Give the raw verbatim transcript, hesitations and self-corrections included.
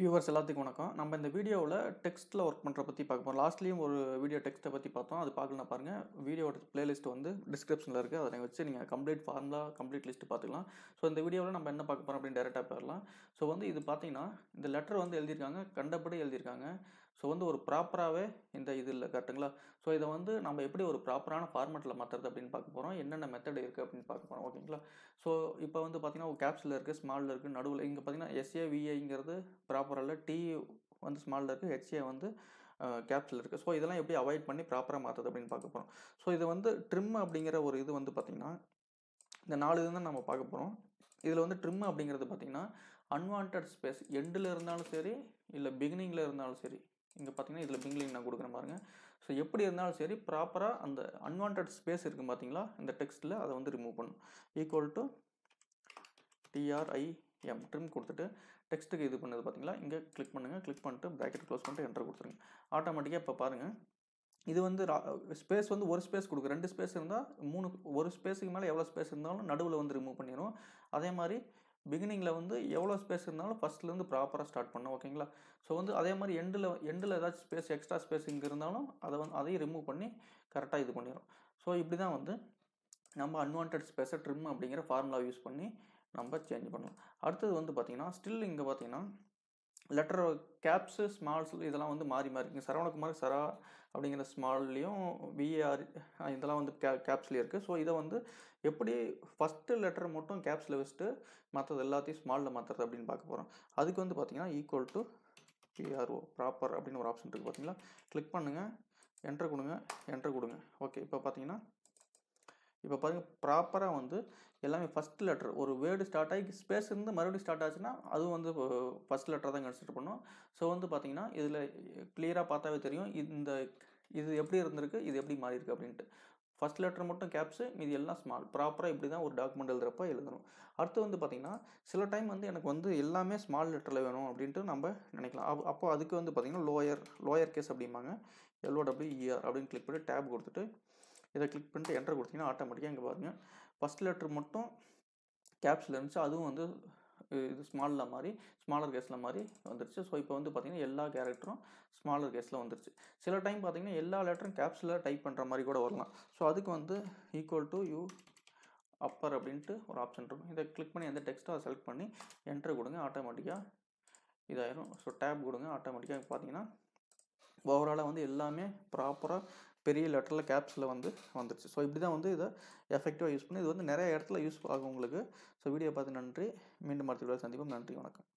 Viewers எல்லாத்துக்கும் வணக்கம். நம்ம இந்த வீடியோவில் டெக்ஸ்ட்டில் ஒர்க் பண்ணுற பற்றி பார்க்க போகிறோம். லாஸ்ட்லேயும் ஒரு வீடியோ டெக்ஸ்ட்டை பற்றி பார்த்தோம், அது பார்க்கலாம் பாருங்கள். வீடியோட பிளேலிஸ்ட் வந்து டிஸ்கிரிப்ஷனில் இருக்குது, அதை வச்சு நீங்கள் கம்ப்ளீட் ஃபார்முலா கம்ப்ளீட் லிஸ்ட் பார்த்துக்கலாம். ஸோ இந்த வீடியோவில் நம்ம என்ன பார்க்க போகிறோம் அப்படின்னு டேரெக்டாக போயிடலாம். ஸோ வந்து இது பார்த்தீங்கன்னா இந்த லெட்டர் வந்து எழுதியிருக்காங்க, கண்டபடி எழுதியிருக்காங்க. ஸோ வந்து ஒரு ப்ராப்பராகவே இந்த இது இல்லை கரெக்டுங்களா. ஸோ இதை வந்து நம்ம எப்படி ஒரு ப்ராப்பரான ஃபார்மெட்டில் மாற்றுறது அப்படின்னு பார்க்க போகிறோம், என்னென்ன மெத்தட் இருக்குது அப்படின்னு பார்க்க போகிறோம். ஓகேங்களா. ஸோ இப்போ வந்து பார்த்தீங்கன்னா ஒரு கேப்ஸில் இருக்குது, ஸ்மாலில் இருக்குது, நடுவில் இங்கே பார்த்தீங்கன்னா எஸ்ஏவிஐங்கிறது ப்ராப்பர் அப்புறம் டி வந்து ஸ்மாலில் இருக்குது, ஹெச்ஏ வந்து கேப்ஸில் இருக்குது. ஸோ இதெல்லாம் எப்படி அவாய்ட் பண்ணி ப்ராப்பராக மாற்றுறது அப்படின்னு பார்க்க போகிறோம். ஸோ இது வந்து ட்ரிம் அப்படிங்கிற ஒரு இது வந்து பார்த்திங்கன்னா இந்த நாலு இது தான் நம்ம பார்க்க போகிறோம். இதில் வந்து ட்ரிம் அப்படிங்கிறது பார்த்திங்கன்னா அன்வான்ட் ஸ்பேஸ் எண்டில் இருந்தாலும் சரி இல்லை பிகினிங்கில் இருந்தாலும் சரி, இங்கே பார்த்திங்கன்னா இதில் பிங்கிங் நான் கொடுக்குற பாருங்க. ஸோ எப்படி இருந்தாலும் சரி ப்ராப்பராக அந்த அன்வான்ட் ஸ்பேஸ் இருக்குது பார்த்திங்களா இந்த டெக்ஸ்ட்டில், அதை வந்து ரிமூவ் பண்ணணும். Equal to TRI M trim கொடுத்துட்டு டெக்ஸ்ட்டுக்கு இது பண்ணது பார்த்தீங்களா, இங்கே கிளிக் பண்ணுங்கள். கிளிக் பண்ணிட்டு ப்ராக்கெட் க்ளோஸ் பண்ணிட்டு என்டர் கொடுத்துருங்க. ஆட்டோமேட்டிக்காக இப்போ பாருங்கள் இது வந்து ஸ்பேஸ் வந்து ஒரு ஸ்பேஸ் கொடுக்கு, ரெண்டு ஸ்பேஸ் இருந்தால் மூணு, ஒரு ஸ்பேஸுக்கு மேலே எவ்வளோ ஸ்பேஸ் இருந்தாலும் நடுவில் வந்து ரிமூவ் பண்ணிடும். அதே மாதிரி பிகினிங்கில் வந்து எவ்வளோ ஸ்பேஸ் இருந்தாலும் ஃபஸ்ட்லேருந்து ப்ராப்பராக ஸ்டார்ட் பண்ணோம். ஓகேங்களா. ஸோ வந்து அதே மாதிரி எண்டில் எண்டில் ஏதாச்சும் ஸ்பேஸ் எக்ஸ்ட்ரா ஸ்பேஸ் இங்கே இருந்தாலும் அதை வந்து அதையும் ரிமூவ் பண்ணி கரெக்டாக இது பண்ணிடும். ஸோ இப்படி தான் வந்து நம்ம அன்வான்ட் ஸ்பேஸை ட்ரிம் அப்படிங்கிற ஃபார்முலா யூஸ் பண்ணி நம்ம சேஞ்ச் பண்ணலாம். அடுத்தது வந்து பார்த்திங்கன்னா ஸ்டில் இங்கே பார்த்திங்கன்னா லெட்டர் கேப்ஸு ஸ்மால்ஸ் இதெல்லாம் வந்து மாறி மாறி இருக்குங்க. சரவணகுமார் சரா அப்படிங்கிற ஸ்மால்லையும் விஏஆர் இதெல்லாம் வந்து கே கேப்ஸ்லேயும் இருக்குது. ஸோ இதை வந்து எப்படி ஃபஸ்ட்டு லெட்டர் மட்டும் கேப்ஸில் வச்சுட்டு மற்றது எல்லாத்தையும் ஸ்மாலில் மாற்றுறது அப்படின்னு பார்க்க போகிறோம். அதுக்கு வந்து பார்த்திங்கன்னா ஈக்குவல் டு பிஆர்ஓ ப்ராப்பர் அப்படின்னு ஒரு ஆப்ஷன் இருக்குது பார்த்திங்களா. கிளிக் பண்ணுங்கள், என்ட்ரு கொடுங்க, என்ட்ரு கொடுங்க. ஓகே இப்போ பார்த்திங்கன்னா இப்போ பாருங்கள் ப்ராப்பராக வந்து எல்லாமே ஃபஸ்ட் லெட்டர் ஒரு வேர்டு ஸ்டார்ட் ஆகி ஸ்பேஸ் இருந்து மறுபடியும் ஸ்டார்ட் ஆச்சுன்னா அதுவும் வந்து ஃபஸ்ட் லெட்டர் தான் கன்சிடர் பண்ணும். ஸோ வந்து பார்த்திங்கன்னா இதில் கிளியராக பார்த்தாவே தெரியும் இந்த இது எப்படி இருந்திருக்கு இது எப்படி மாறி இருக்குது அப்படின்ட்டு. ஃபஸ்ட் லெட்டர் மட்டும் கேப்ஸு மீதி எல்லாம் ஸ்மால். ப்ராப்பராக இப்படி தான் ஒரு டாக்குமெண்ட் எழுதுகிறப்ப எழுதணும். அடுத்து வந்து பார்த்திங்கன்னா சில டைம் வந்து எனக்கு வந்து எல்லாமே ஸ்மால் லெட்டரில் வேணும் அப்படின்ட்டு நம்ம நினைக்கலாம். அப் அப்போ அதுக்கு வந்து பார்த்திங்கன்னா லோயர் லோயர் கேஸ் அப்படிம்பாங்க, எல்ஓடபிள்யூஇஆர் அப்படின்னு கிளிக் பண்ணி டேப் கொடுத்துட்டு இதை கிளிக் பண்ணிட்டு என்ட்ரு கொடுத்திங்கன்னா ஆட்டோமேட்டிக்காக இங்கே பாருங்கள் ஃபஸ்ட் லெட்ரு மட்டும் கேப்ஸில் இருந்துச்சு, அதுவும் வந்து இது ஸ்மாலில் மாதிரி ஸ்மாலர் கேஸில் மாதிரி வந்துருச்சு. ஸோ இப்போ வந்து பார்த்திங்கன்னா எல்லா கேரக்டரும் ஸ்மாலர் கேஸில் வந்துருச்சு. சில டைம் பார்த்திங்கன்னா எல்லா லெட்டரும் கேப்ஸில் டைப் பண்ணுற மாதிரி கூட வரலாம். ஸோ அதுக்கு வந்து ஈக்குவல் டு யூ அப்பர் அப்படின்ட்டு ஒரு ஆப்ஷன் இருக்கும். இதை கிளிக் பண்ணி அந்த டெக்ஸ்ட்டை அதை செலக்ட் பண்ணி என்ட்ரு கொடுங்க, ஆட்டோமேட்டிக்காக இதாயிரும். ஸோ டேப் கொடுங்க, ஆட்டோமேட்டிக்காக பார்த்திங்கன்னா ஓவராலாக வந்து எல்லாமே ப்ராப்பராக பெரிய லெட்டரில் கேப்ஸில் வந்து வந்துருச்சு. ஸோ இப்படி தான் வந்து இதை எஃபெக்டிவாக யூஸ் பண்ணி இது வந்து நிறைய இடத்துல யூஸ் ஆகும் உங்களுக்கு. ஸோ வீடியோ பார்த்து நன்றி. மீண்டும் அடுத்த வீடியோவில் சந்திப்போம். நன்றி, வணக்கம்.